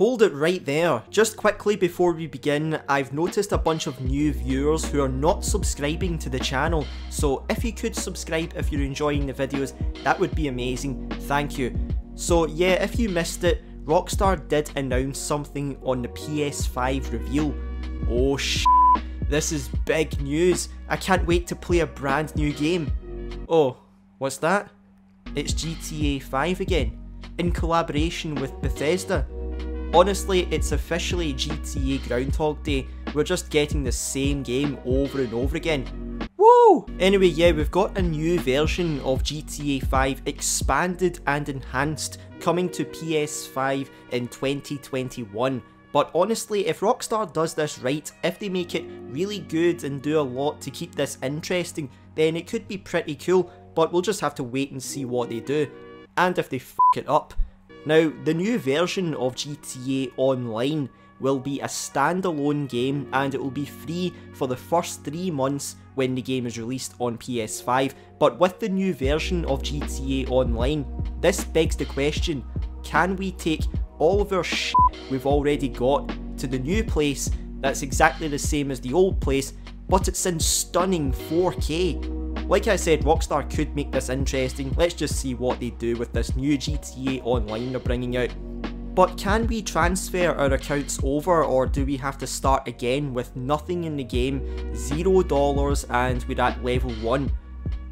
Hold it right there. Just quickly before we begin, I've noticed a bunch of new viewers who are not subscribing to the channel, so if you could subscribe if you're enjoying the videos, that would be amazing, thank you. So yeah, if you missed it, Rockstar did announce something on the PS5 reveal. Oh sh**, this is big news. I can't wait to play a brand new game. Oh, what's that? It's GTA 5 again, in collaboration with Bethesda. Honestly, it's officially GTA Groundhog Day, we're just getting the same game over and over again. Woo! Anyway, yeah, we've got a new version of GTA 5 expanded and enhanced coming to PS5 in 2021. But honestly, if Rockstar does this right, if they make it really good and do a lot to keep this interesting, then it could be pretty cool, but we'll just have to wait and see what they do. And if they f*** it up. Now, the new version of GTA Online will be a standalone game and it will be free for the first 3 months when the game is released on PS5, but with the new version of GTA Online, this begs the question, can we take all of our shit we've already got to the new place that's exactly the same as the old place, but it's in stunning 4K? Like I said, Rockstar could make this interesting. Let's just see what they do with this new GTA Online they're bringing out. But can we transfer our accounts over, or do we have to start again with nothing in the game, $0, and we're at level 1?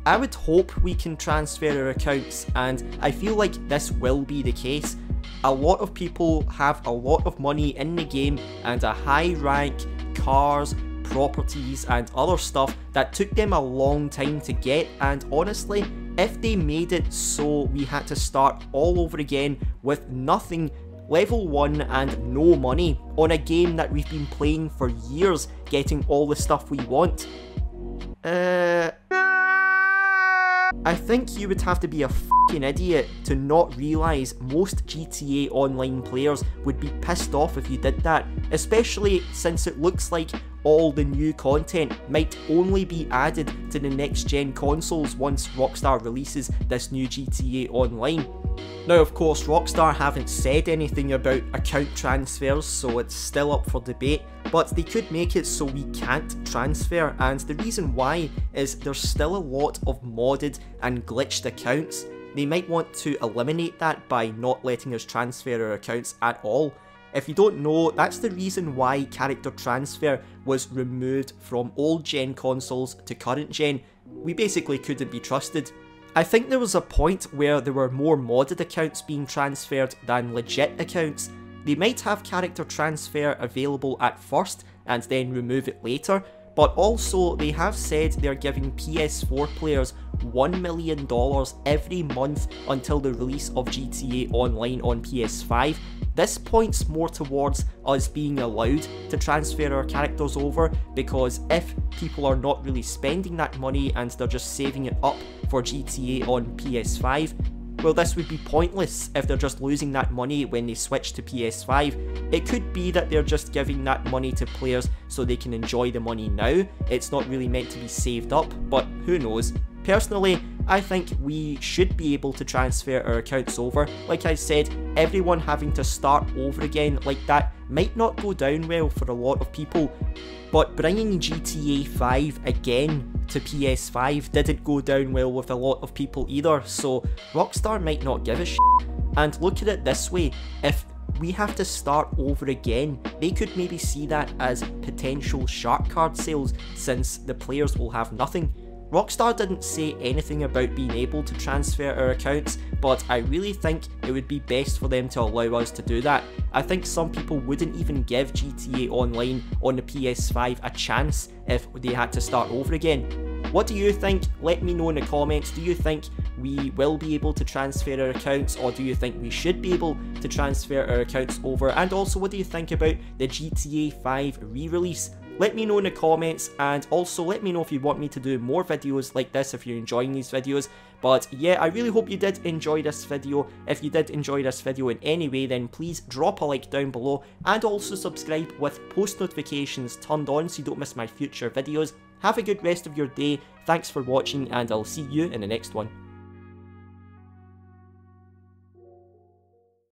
I would hope we can transfer our accounts, and I feel like this will be the case. A lot of people have a lot of money in the game and a high rank, cars, properties and other stuff that took them a long time to get, and honestly, if they made it so we had to start all over again with nothing, level 1 and no money, on a game that we've been playing for years, getting all the stuff we want, I think you would have to be a f***ing idiot to not realise most GTA Online players would be pissed off if you did that, especially since it looks like all the new content might only be added to the next-gen consoles once Rockstar releases this new GTA Online. Now of course Rockstar haven't said anything about account transfers, so it's still up for debate, but they could make it so we can't transfer, and the reason why is there's still a lot of modded and glitched accounts. They might want to eliminate that by not letting us transfer our accounts at all. If you don't know, that's the reason why character transfer was removed from old gen consoles to current gen. We basically couldn't be trusted. I think there was a point where there were more modded accounts being transferred than legit accounts. They might have character transfer available at first and then remove it later, but also they have said they're giving PS4 players $1 million every month until the release of GTA Online on PS5. This points more towards us being allowed to transfer our characters over, because if people are not really spending that money and they're just saving it up for GTA on PS5, well, this would be pointless if they're just losing that money when they switch to PS5. It could be that they're just giving that money to players so they can enjoy the money now. It's not really meant to be saved up, but who knows. Personally, I think we should be able to transfer our accounts over. Like I said, everyone having to start over again like that might not go down well for a lot of people, but bringing GTA 5 again to PS5 didn't go down well with a lot of people either, so Rockstar might not give a shit. And look at it this way, if we have to start over again, they could maybe see that as potential shark card sales, since the players will have nothing. Rockstar didn't say anything about being able to transfer our accounts, but I really think it would be best for them to allow us to do that. I think some people wouldn't even give GTA Online on the PS5 a chance if they had to start over again. What do you think? Let me know in the comments. Do you think we will be able to transfer our accounts, or do you think we should be able to transfer our accounts over? And also, what do you think about the GTA 5 re-release? Let me know in the comments, and also let me know if you want me to do more videos like this if you're enjoying these videos. But yeah, I really hope you did enjoy this video. If you did enjoy this video in any way, then please drop a like down below, and also subscribe with post notifications turned on so you don't miss my future videos. Have a good rest of your day, thanks for watching, and I'll see you in the next one.